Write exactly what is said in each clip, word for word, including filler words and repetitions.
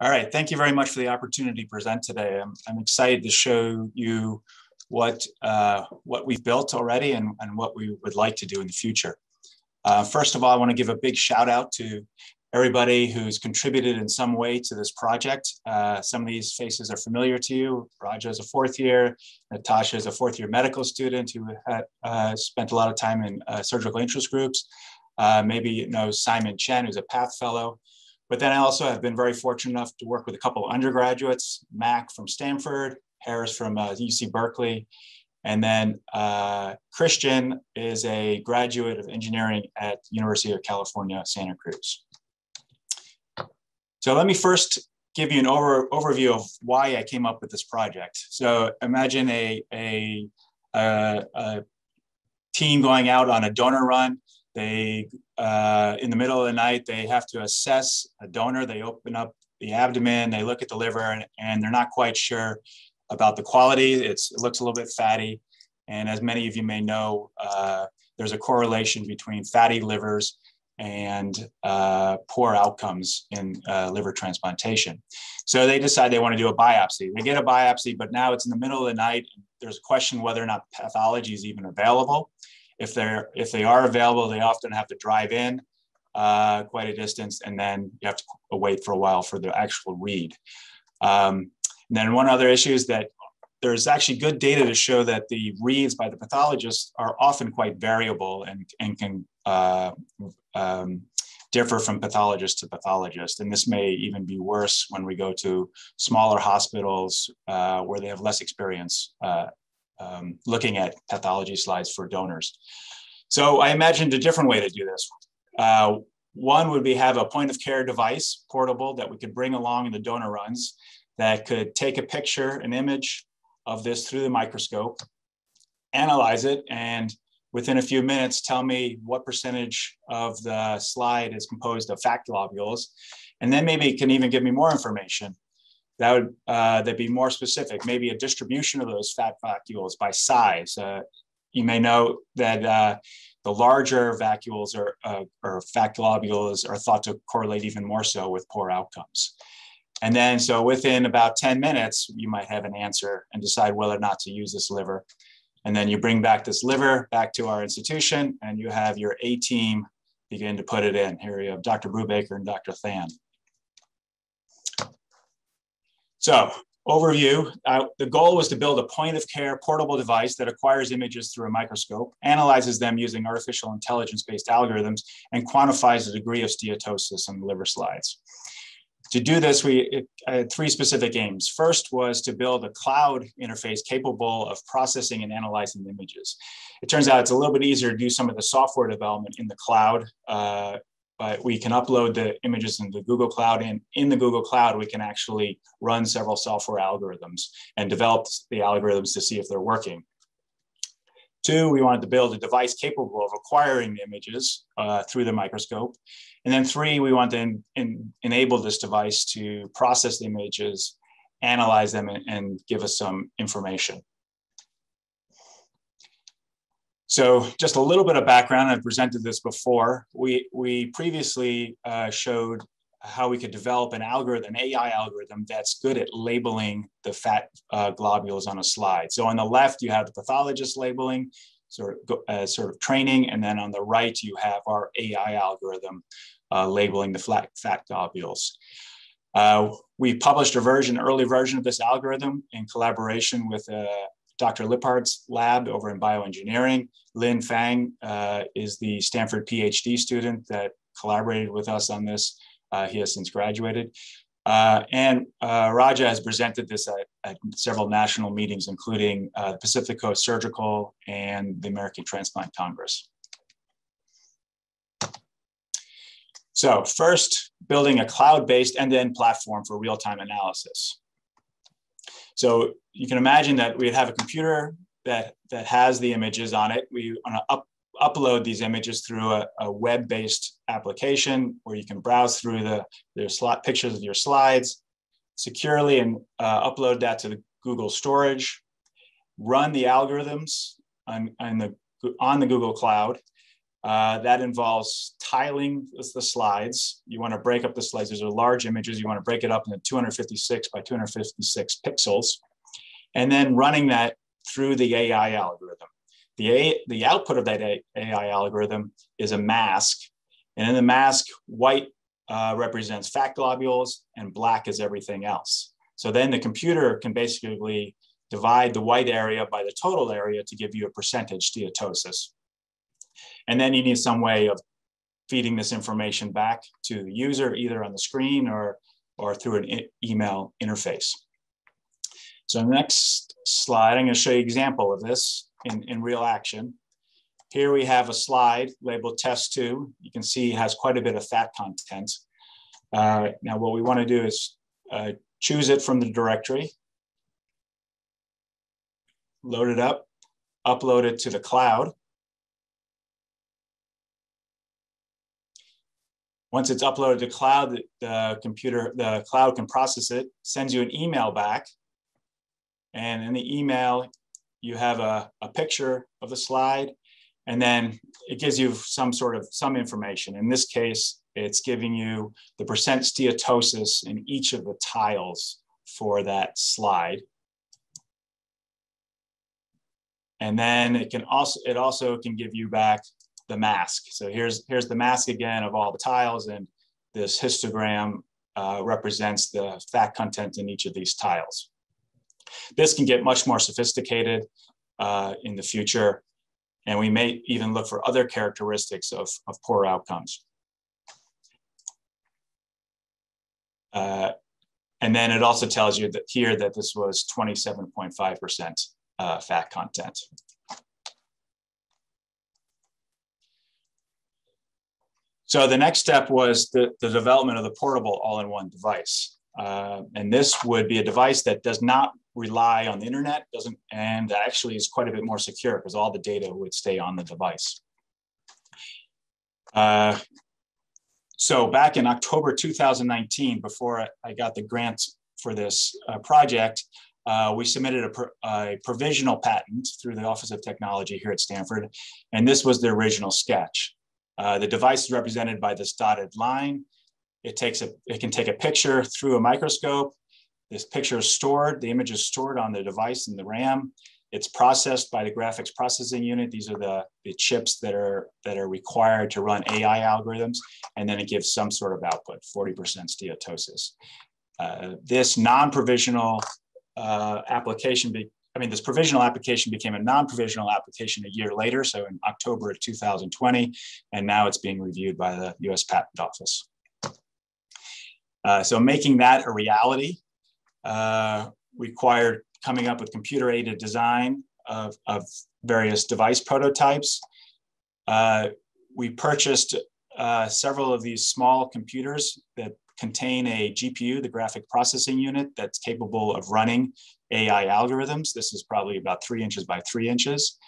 All right, thank you very much for the opportunity to present today. I'm, I'm excited to show you what, uh, what we've built already and, and what we would like to do in the future. Uh, first of all, I want to give a big shout out to everybody who's contributed in some way to this project. Uh, some of these faces are familiar to you. Raja is a fourth year, Natasha is a fourth year medical student who had, uh, spent a lot of time in uh, surgical interest groups. Uh, maybe you know Simon Chen, who's a Path Fellow. But then I also have been very fortunate enough to work with a couple of undergraduates, Mac from Stanford, Harris from uh, U C Berkeley, and then uh, Christian is a graduate of engineering at the University of California, Santa Cruz. So let me first give you an over, overview of why I came up with this project. So imagine a, a, a, a team going out on a donor run. They, uh, in the middle of the night, they have to assess a donor. They open up the abdomen, they look at the liver, and, and they're not quite sure about the quality. It's, it looks a little bit fatty. And as many of you may know, uh, there's a correlation between fatty livers and uh, poor outcomes in uh, liver transplantation. So they decide they want to do a biopsy. They get a biopsy, but now it's in the middle of the night. There's a question whether or not pathology is even available. If they're if they are available, they often have to drive in uh, quite a distance, and then you have to wait for a while for the actual read. Um, and then one other issue is that there's actually good data to show that the reads by the pathologists are often quite variable and and can uh, um, differ from pathologist to pathologist. And this may even be worse when we go to smaller hospitals uh, where they have less experience Uh, Um, looking at pathology slides for donors. So I imagined a different way to do this. Uh, one would be have a point of care device, portable, that we could bring along in the donor runs that could take a picture, an image of this through the microscope, analyze it, and within a few minutes tell me what percentage of the slide is composed of fat globules. And then maybe it can even give me more information. That would uh, that'd be more specific, maybe a distribution of those fat vacuoles by size. Uh, you may know that uh, the larger vacuoles are, uh, or fat globules are thought to correlate even more so with poor outcomes. And then so within about ten minutes, you might have an answer and decide whether or not to use this liver. And then you bring back this liver back to our institution and you have your A-team begin to put it in. Here you have Doctor Brubaker and Doctor Tham. So overview, uh, the goal was to build a point of care portable device that acquires images through a microscope, analyzes them using artificial intelligence-based algorithms, and quantifies the degree of steatosis in the liver slides. To do this, we had three specific aims. First was to build a cloud interface capable of processing and analyzing the images. It turns out it's a little bit easier to do some of the software development in the cloud, uh, but we can upload the images into Google Cloud, and in the Google Cloud, we can actually run several software algorithms and develop the algorithms to see if they're working. Two, we wanted to build a device capable of acquiring the images uh, through the microscope. And then three, we want to en en enable this device to process the images, analyze them, and, and give us some information. So just a little bit of background, I've presented this before. We, we previously uh, showed how we could develop an algorithm, an A I algorithm that's good at labeling the fat uh, globules on a slide. So on the left, you have the pathologist labeling, sort of, uh, sort of training, and then on the right, you have our A I algorithm uh, labeling the flat, fat globules. Uh, we published a version, early version of this algorithm in collaboration with uh, Doctor Lippard's lab over in bioengineering. Lin Fang uh, is the Stanford PhD student that collaborated with us on this. Uh, he has since graduated. Uh, and uh, Raja has presented this at, at several national meetings, including uh, the Pacific Coast Surgical and the American Transplant Congress. So first, building a cloud-based end-to-end platform for real-time analysis. So you can imagine that we'd have a computer that, that has the images on it. We want to up, upload these images through a, a web-based application where you can browse through the, the slot pictures of your slides securely and uh, upload that to the Google Storage, run the algorithms on, on, the, on the Google Cloud, Uh, that involves tiling the slides. You want to break up the slides. These are large images. You want to break it up into two hundred fifty-six by two hundred fifty-six pixels, and then running that through the A I algorithm. The, A, the output of that A I algorithm is a mask. And in the mask, white uh, represents fat globules and black is everything else. So then the computer can basically divide the white area by the total area to give you a percentage steatosis. And then you need some way of feeding this information back to the user, either on the screen or, or through an e- email interface. So next slide, I'm going to show you an example of this in, in real action. Here we have a slide labeled test two. You can see it has quite a bit of fat content. Uh, now what we want to do is uh, choose it from the directory, load it up, upload it to the cloud. Once it's uploaded to cloud, the computer, the cloud can process it, sends you an email back. And in the email, you have a, a picture of the slide, and then it gives you some sort of, some information. In this case, it's giving you the percent steatosis in each of the tiles for that slide. And then it can also, it also can give you back the mask. So here's, here's the mask again of all the tiles, and this histogram uh, represents the fat content in each of these tiles. This can get much more sophisticated uh, in the future, and we may even look for other characteristics of, of poor outcomes. Uh, and then it also tells you that here that this was twenty-seven point five percent uh, fat content. So the next step was the, the development of the portable all-in-one device. Uh, and this would be a device that does not rely on the internet, doesn't, and that actually is quite a bit more secure because all the data would stay on the device. Uh, so back in October two thousand nineteen, before I got the grant for this uh, project, uh, we submitted a, pro a provisional patent through the Office of Technology here at Stanford. And this was the original sketch. Uh, the device is represented by this dotted line. It takes a, it can take a picture through a microscope. This picture is stored, the image is stored on the device in the RAM. It's processed by the graphics processing unit. These are the, the chips that are, that are required to run A I algorithms. And then it gives some sort of output, forty percent steatosis. Uh, this non-provisional uh, application be I mean, this provisional application became a non-provisional application a year later, so in October of two thousand twenty, and now it's being reviewed by the U S Patent Office. Uh, so making that a reality uh, required coming up with computer-aided design of, of various device prototypes. Uh, we purchased uh, several of these small computers that contain a G P U, the graphic processing unit, that's capable of running A I algorithms. This is probably about three inches by three inches.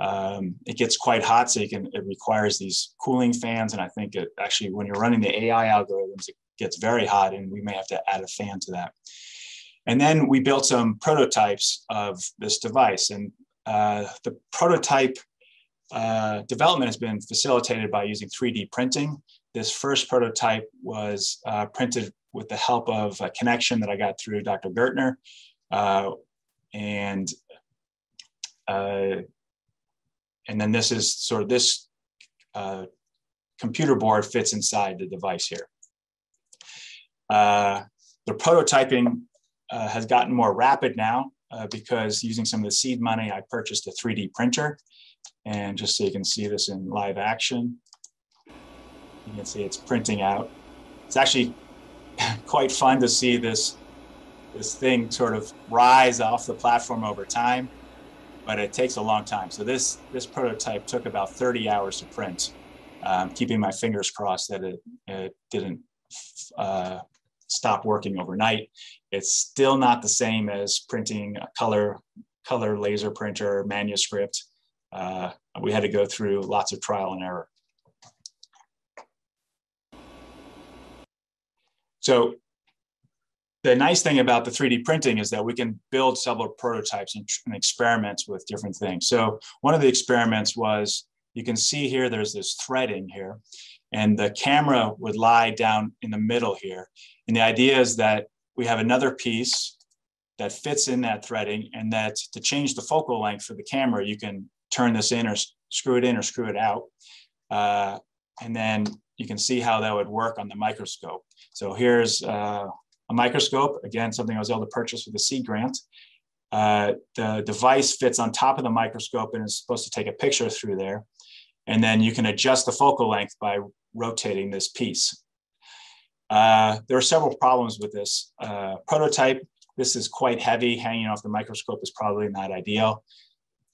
Um, it gets quite hot, so you can, it requires these cooling fans. And I think it actually, when you're running the A I algorithms, it gets very hot, and we may have to add a fan to that. And then we built some prototypes of this device. And uh, the prototype uh, development has been facilitated by using three D printing. This first prototype was uh, printed with the help of a connection that I got through Doctor Gertner. Uh, and, uh, and then this is sort of this uh, computer board fits inside the device here. Uh, the prototyping uh, has gotten more rapid now uh, because using some of the seed money, I purchased a three D printer. And just so you can see this in live action, you can see it's printing out. It's actually quite fun to see this, this thing sort of rise off the platform over time, but it takes a long time. So this, this prototype took about thirty hours to print, um, keeping my fingers crossed that it, it didn't uh, stop working overnight. It's still not the same as printing a color, color laser printer manuscript. Uh, we had to go through lots of trial and error. So the nice thing about the three D printing is that we can build several prototypes and, and experiments with different things. So one of the experiments was you can see here, there's this threading here, and the camera would lie down in the middle here. And the idea is that we have another piece that fits in that threading, and that to change the focal length for the camera, you can turn this in or screw it in or screw it out. Uh, and then you can see how that would work on the microscope. So here's uh, a microscope, again, something I was able to purchase with a C grant. Uh, the device fits on top of the microscope and is supposed to take a picture through there. And then you can adjust the focal length by rotating this piece. Uh, there are several problems with this uh, prototype. This is quite heavy. Hanging off the microscope is probably not ideal.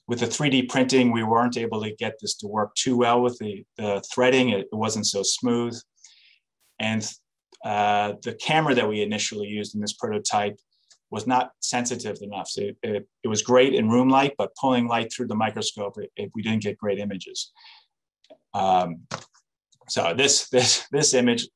With the three D printing, we weren't able to get this to work too well with the, the threading. It, it wasn't so smooth. And uh, the camera that we initially used in this prototype was not sensitive enough. So it, it, it was great in room light, but pulling light through the microscope, it, it, we didn't get great images. Um, so this, this, this image,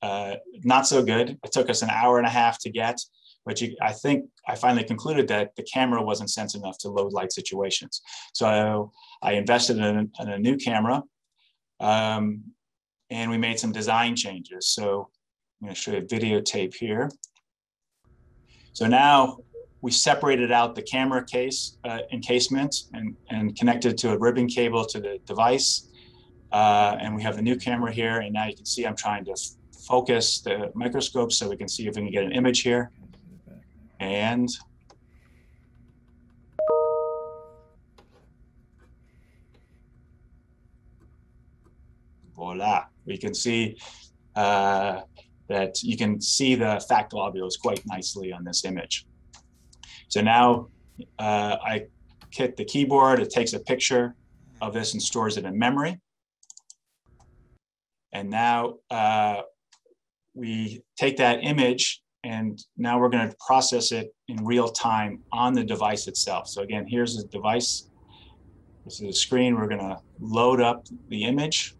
uh, not so good. It took us an hour and a half to get, but you, I think I finally concluded that the camera wasn't sensitive enough to low light situations. So I invested in, in a new camera, um, and we made some design changes. So I'm gonna show you a videotape here. So now we separated out the camera case uh, encasement and, and connected to a ribbon cable to the device. Uh, and we have the new camera here. And now you can see I'm trying to focus the microscope so we can see if we can get an image here. And voila, we can see uh, that you can see the fat globules quite nicely on this image. So now uh, I hit the keyboard, it takes a picture of this and stores it in memory. And now uh, we take that image, and now we're gonna process it in real time on the device itself. So again, here's the device. This is the screen. We're gonna load up the image.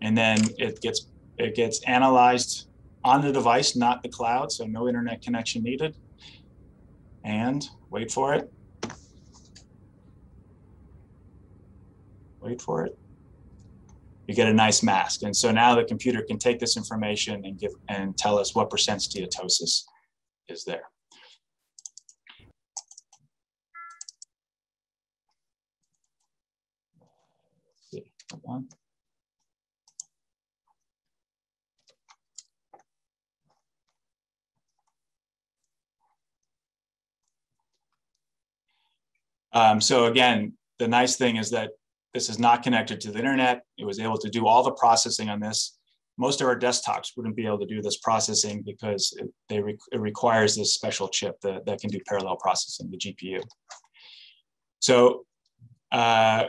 And then it gets, it gets analyzed on the device, not the cloud, so no internet connection needed. And wait for it. Wait for it. You get a nice mask. And so now the computer can take this information and give and tell us what percent steatosis is there. Let's see. Come on. Um, so again, the nice thing is that this is not connected to the internet. It was able to do all the processing on this. Most of our desktops wouldn't be able to do this processing because it, they re it requires this special chip that, that can do parallel processing, the G P U. So uh,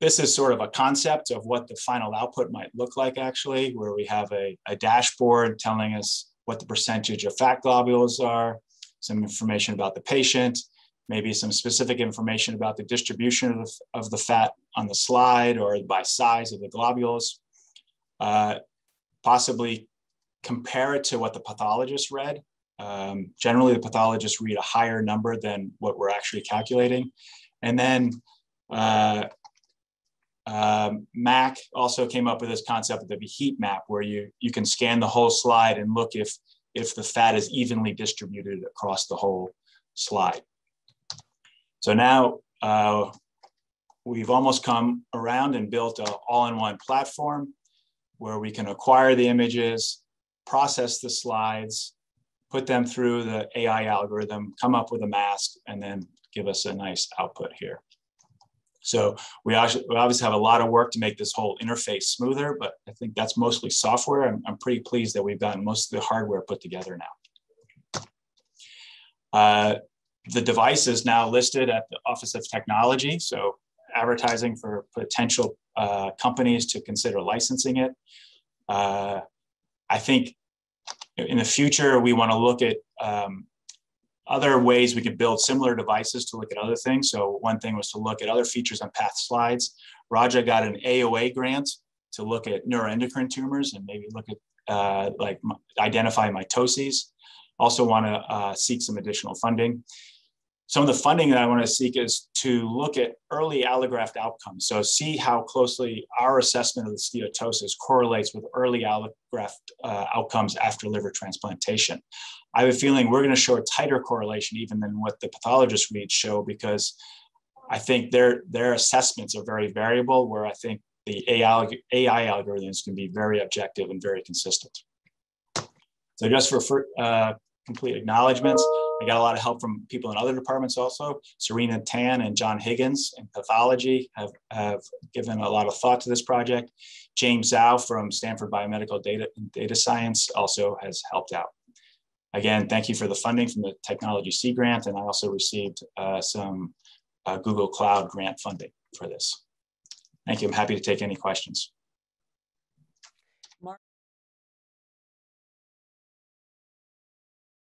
this is sort of a concept of what the final output might look like actually, where we have a, a dashboard telling us what the percentage of fat globules are, some information about the patient, maybe some specific information about the distribution of, of the fat on the slide or by size of the globules, uh, possibly compare it to what the pathologist read. Um, generally, the pathologists read a higher number than what we're actually calculating. And then uh, uh, Mac also came up with this concept of the heat map, where you, you can scan the whole slide and look if, if the fat is evenly distributed across the whole slide. So now uh, we've almost come around and built an all-in-one platform where we can acquire the images, process the slides, put them through the A I algorithm, come up with a mask, and then give us a nice output here. So we actually, we obviously have a lot of work to make this whole interface smoother, but I think that's mostly software. I'm, I'm pretty pleased that we've gotten most of the hardware put together now. Uh, The device is now listed at the Office of Technology, so advertising for potential uh, companies to consider licensing it. Uh, I think in the future, we want to look at um, other ways we could build similar devices to look at other things. So one thing was to look at other features on path slides. Raja got an A O A grant to look at neuroendocrine tumors and maybe look at uh, like identify mitoses. Also want to uh, seek some additional funding. Some of the funding that I want to seek is to look at early allograft outcomes. So see how closely our assessment of the steatosis correlates with early allograft uh, outcomes after liver transplantation. I have a feeling we're going to show a tighter correlation even than what the pathologist reads show, because I think their, their assessments are very variable, where I think the A I, A I algorithms can be very objective and very consistent. So just for uh, complete acknowledgements, I got a lot of help from people in other departments also. Serena Tan and John Higgins in pathology have, have given a lot of thought to this project. James Zou from Stanford Biomedical Data, Data Science also has helped out. Again, thank you for the funding from the Technology C grant, and I also received uh, some uh, Google Cloud grant funding for this. Thank you. I'm happy to take any questions.